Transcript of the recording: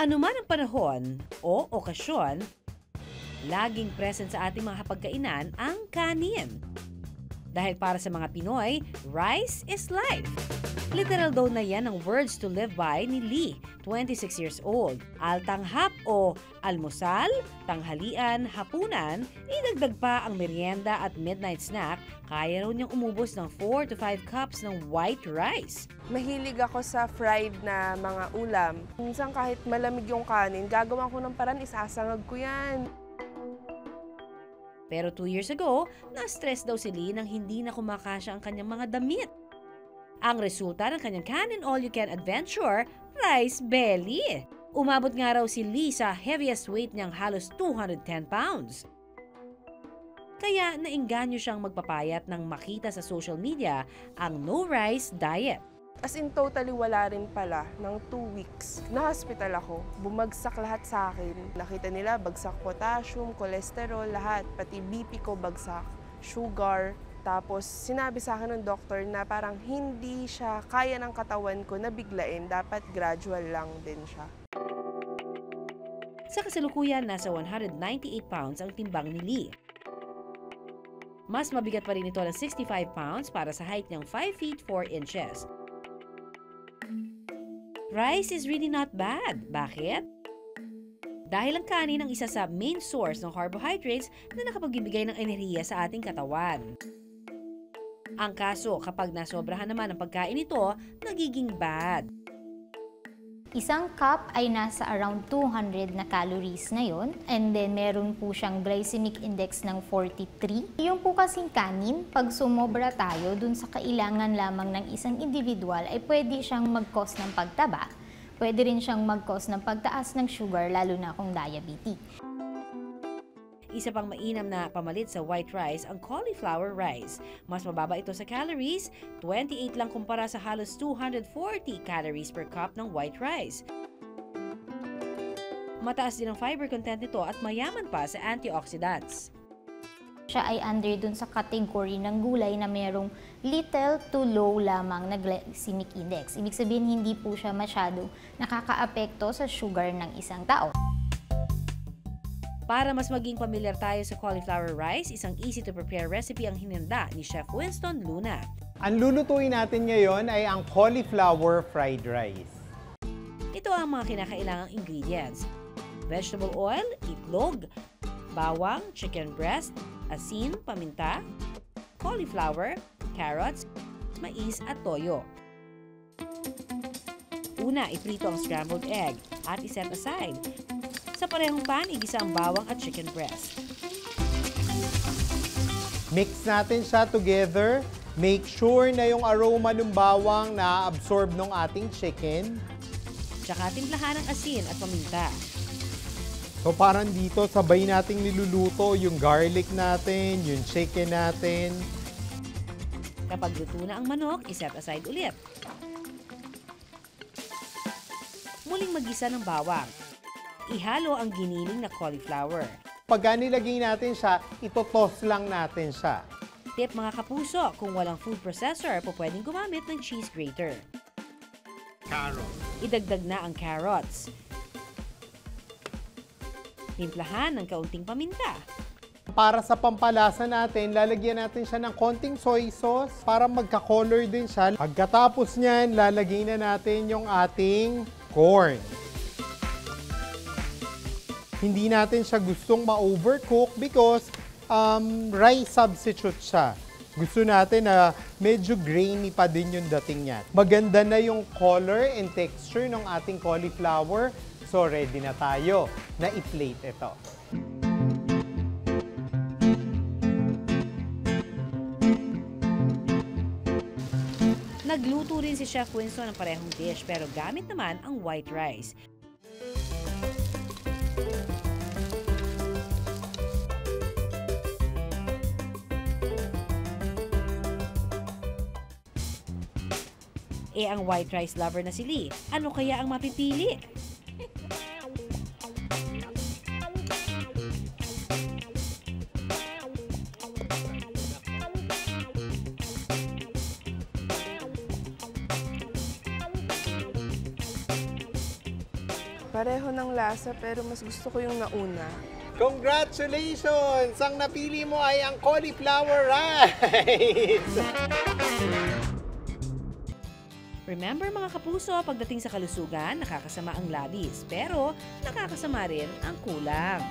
Anuman ang panahon o okasyon, laging present sa ating mga hapagkainan ang kanin. Dahil para sa mga Pinoy, rice is life. Literal daw na yan ang words to live by ni Lee, 26 years old. Altanghap o almusal, tanghalian, hapunan, idagdag pa ang merienda at midnight snack, kaya raw niyang umubos ng 4 to 5 cups ng white rice. Mahilig ako sa fried na mga ulam. Minsan kahit malamig yung kanin, gagawa ko ng paraan, isasangag ko yan. Pero 2 years ago, na-stress daw si Lee nang hindi na kumakasya ang kanyang mga damit. Ang resulta ng kanyang Canin All You Can Adventure, rice belly. Umabot nga raw si Lee sa heaviest weight niyang halos 210 pounds. Kaya nainganyo siyang magpapayat nang makita sa social media ang no rice diet. As in, totally wala rin pala ng 2 weeks. Na-hospital ako, bumagsak lahat sa akin. Nakita nila, bagsak potassium, cholesterol, lahat. Pati BP ko bagsak, sugar. Tapos sinabi sa akin ng doktor na parang hindi siya kaya ng katawan ko na biglain. Dapat gradual lang din siya. Sa kasalukuyan, nasa 198 pounds ang timbang ni Lee. Mas mabigat pa rin ito ng 65 pounds para sa height niyang 5 feet 4 inches. Rice is really not bad. Bakit? Dahil ang kanin ang isa sa main source ng carbohydrates na nakapagbibigay ng enerhiya sa ating katawan. Ang kaso, kapag nasobrahan naman ang pagkain nito, nagiging bad. Isang cup ay nasa around 200 na calories na yon, and then meron po siyang glycemic index ng 43. Yung po kasing kanin, pag sumobra tayo dun sa kailangan lamang ng isang individual ay pwede siyang mag-cause ng pagtaba. Pwede rin siyang mag-cause ng pagtaas ng sugar, lalo na kung diabetic. Isa pang mainam na pamalit sa white rice ang cauliflower rice. Mas mababa ito sa calories, 28 lang kumpara sa halos 240 calories per cup ng white rice. Mataas din ang fiber content nito at mayaman pa sa antioxidants. Siya ay under dun sa category ng gulay na mayroong little to low lamang na glycemic index. Ibig sabihin, hindi po siya masyado nakakaapekto sa sugar ng isang tao. Para mas maging pamilyar tayo sa cauliflower rice, isang easy-to-prepare recipe ang hinanda ni Chef Winston Luna. Ang lulutuin natin ngayon ay ang cauliflower fried rice. Ito ang mga kinakailangang ingredients: vegetable oil, itlog, bawang, chicken breast, asin, paminta, cauliflower, carrots, mais at toyo. Una, iprito ang scrambled egg at iset aside. Sa parehong pan, igisa ang bawang at chicken breast. Mix natin siya together. Make sure na yung aroma ng bawang na-absorb ng ating chicken. Tsaka timplahan ng asin at paminta. So parang dito, sabay nating niluluto yung garlic natin, yung chicken natin. Kapag luto na ang manok, iset aside ulit. Muling mag-isa ng bawang. Ihalo ang giniling na cauliflower. Pagka nilagay natin siya, itotoss lang natin siya. Tip mga kapuso, kung walang food processor, pwedeng gumamit ng cheese grater. Carrot. Idagdag na ang carrots. Timplahan ng kaunting paminta. Para sa pampalasa natin, lalagyan natin siya ng konting soy sauce para magka-color din siya. Pagkatapos niyan, lalagay na natin yung ating corn. Hindi natin siya gustong ma-overcook because rice substitute siya. Gusto natin na medyo grainy pa din yung dating niya. Maganda na yung color and texture ng ating cauliflower. So ready na tayo na i-plate ito. Nagluto rin si Chef Winston ng parehong dish pero gamit naman ang white rice. Eh, ang white rice lover na si Lee, ano kaya ang mapipili? Pareho ng lasa pero mas gusto ko yung nauna. Congratulations! Ang napili mo ay ang cauliflower rice! Remember mga kapuso, pagdating sa kalusugan, nakakasama ang labis pero nakakasama rin ang kulang.